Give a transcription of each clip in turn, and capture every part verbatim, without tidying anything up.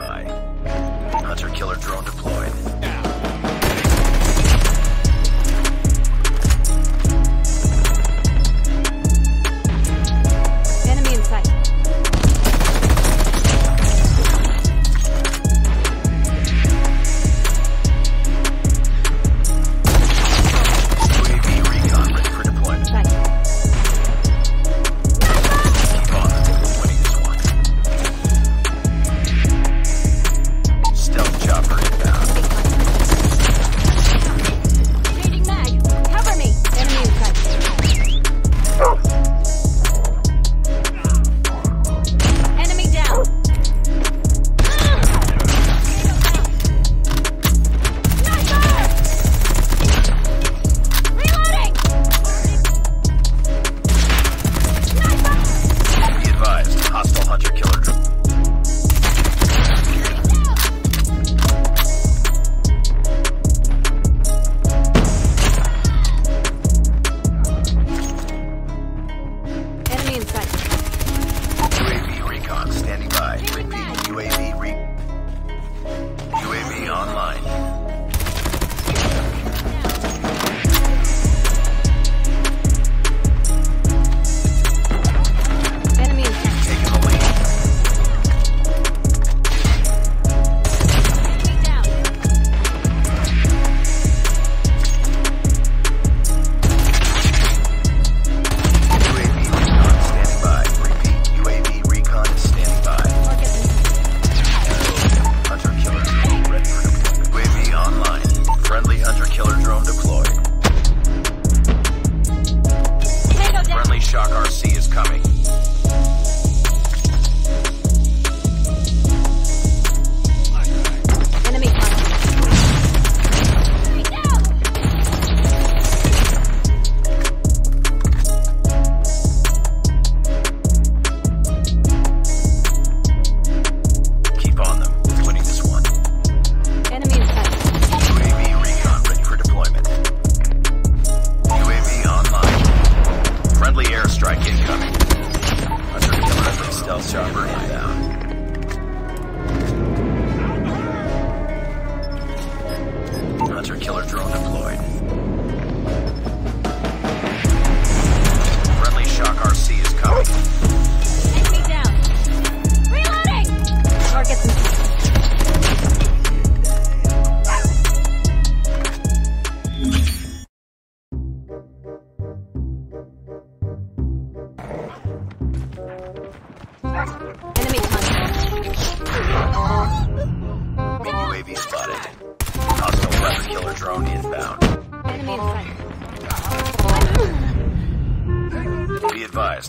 standby. Hunter killer drone deployed. Enemy in sight. U A V recon ready for deployment. Sight.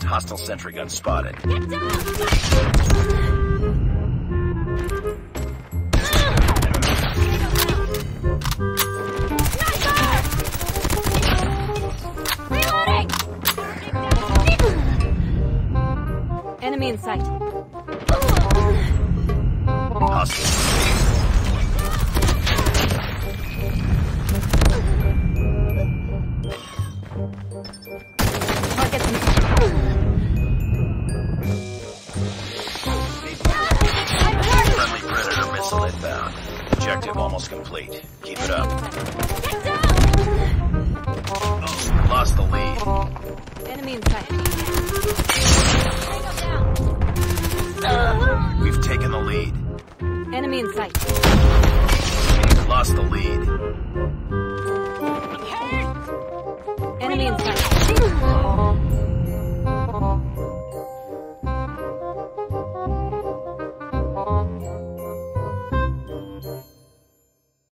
Hostile sentry gun spotted. Get down! Sniper! Reloading! Enemy in sight. Hostile. Objective almost complete. Keep it up. Get down! Oh, lost the lead. Enemy in sight. Uh, We've taken the lead. Enemy in sight. Lost the lead.